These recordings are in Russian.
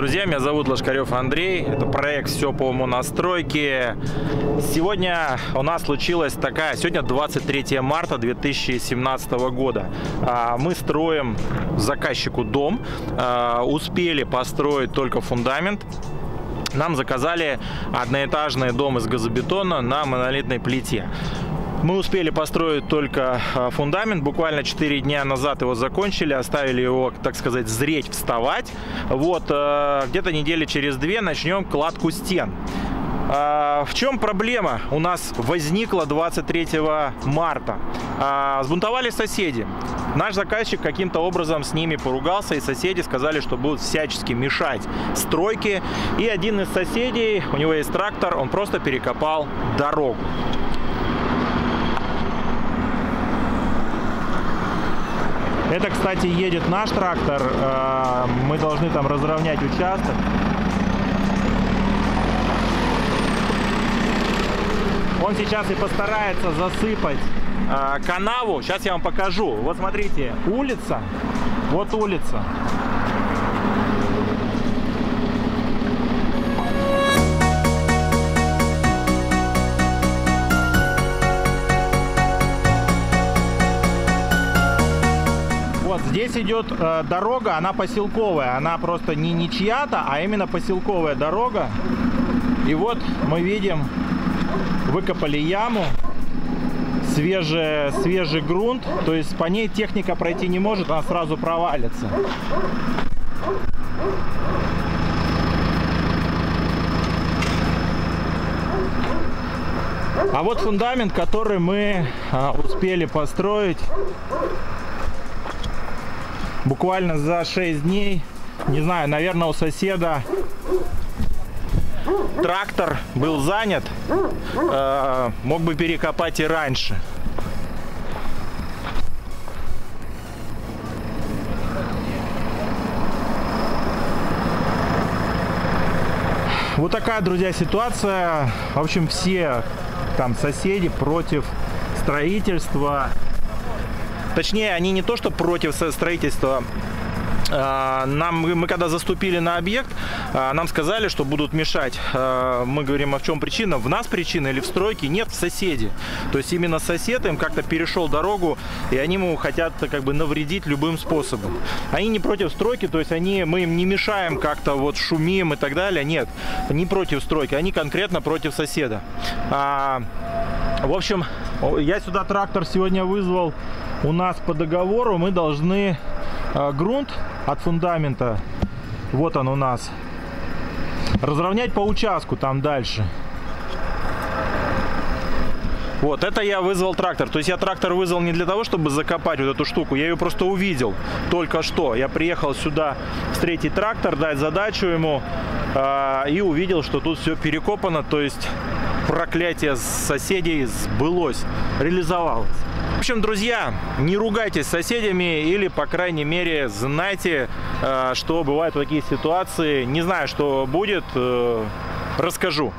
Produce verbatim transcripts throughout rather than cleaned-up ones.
Друзья, меня зовут Лошкарев Андрей, это проект «Все по уму настройки». Сегодня у нас случилась такая, сегодня двадцать третье марта две тысячи семнадцатого года. Мы строим заказчику дом, успели построить только фундамент. Нам заказали одноэтажный дом из газобетона на монолитной плите. Мы успели построить только фундамент, буквально четыре дня назад его закончили, оставили его, так сказать, зреть, вставать. Вот, где-то недели через две начнем кладку стен. В чем проблема у нас возникла двадцать третьего марта? Сбунтовались соседи. Наш заказчик каким-то образом с ними поругался, и соседи сказали, что будут всячески мешать стройке. И один из соседей, у него есть трактор, он просто перекопал дорогу. Это, кстати, едет наш трактор, мы должны там разровнять участок. Он сейчас и постарается засыпать канаву. Сейчас я вам покажу. Вот смотрите, улица, вот улица. Здесь идет э, дорога, она поселковая, она просто не, не чья-то, а именно поселковая дорога. И вот мы видим, выкопали яму, свежий, свежий грунт, то есть по ней техника пройти не может, она сразу провалится. А вот фундамент, который мы э, успели построить. Буквально за шесть дней, не знаю, наверное, у соседа трактор был занят, э, мог бы перекопать и раньше. Вот такая, друзья, ситуация. В общем, все там соседи против строительства. Точнее, они не то что против строительства, нам, мы когда заступили на объект, нам сказали, что будут мешать. Мы говорим, а в чем причина? В нас причина или в стройке? Нет, в соседи. То есть именно сосед им как-то перешел дорогу, и они ему хотят как бы навредить любым способом. Они не против стройки, то есть они, мы им не мешаем как-то, вот шумим и так далее. Нет, не против стройки, они конкретно против соседа. В общем, я сюда трактор сегодня вызвал. У нас по договору мы должны э, грунт от фундамента, вот он у нас, разровнять по участку там дальше. Вот, это я вызвал трактор. То есть я трактор вызвал не для того, чтобы закопать вот эту штуку. Я ее просто увидел только что. Я приехал сюда встретить трактор, дать задачу ему э, и увидел, что тут все перекопано. То есть проклятие соседей сбылось, реализовалось. В общем, друзья, не ругайтесь с соседями или, по крайней мере, знайте, что бывают такие ситуации. Не знаю, что будет, расскажу.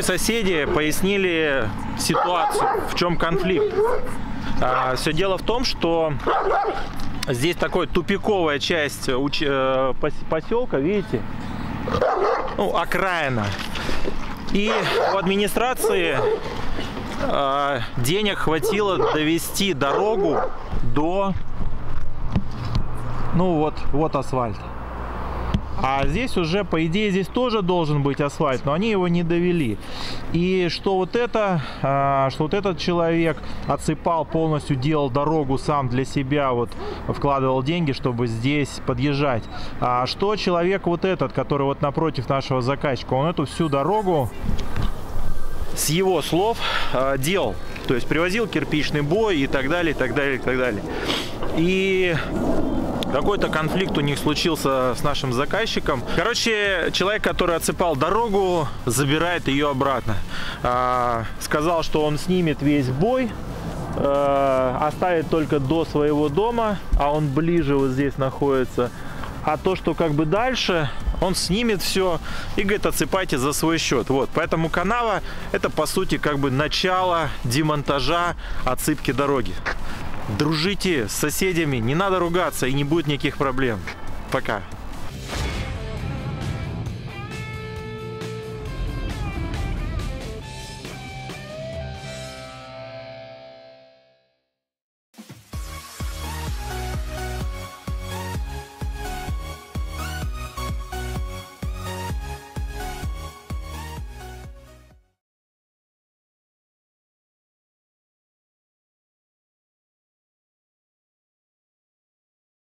Соседи пояснили ситуацию, в чем конфликт. А, все дело в том, что здесь такая тупиковая часть поселка, видите, ну, окраина. И у администрации а, денег хватило довести дорогу до, ну вот, вот асфальт. А здесь уже, по идее, здесь тоже должен быть асфальт, но они его не довели. И что вот это, что вот этот человек отсыпал полностью, делал дорогу сам для себя, вот вкладывал деньги, чтобы здесь подъезжать. А что человек вот этот, который вот напротив нашего заказчика, он эту всю дорогу, с его слов, делал. То есть привозил кирпичный бой и так далее, и так далее, и так далее. И... Какой-то конфликт у них случился с нашим заказчиком. Короче, человек, который отсыпал дорогу, забирает ее обратно. Сказал, что он снимет весь бой, оставит только до своего дома, а он ближе вот здесь находится. А то, что как бы дальше, он снимет все и говорит, отсыпайте за свой счет. Вот, поэтому канава — это по сути как бы начало демонтажа отсыпки дороги. Дружите с соседями, не надо ругаться, и не будет никаких проблем. Пока.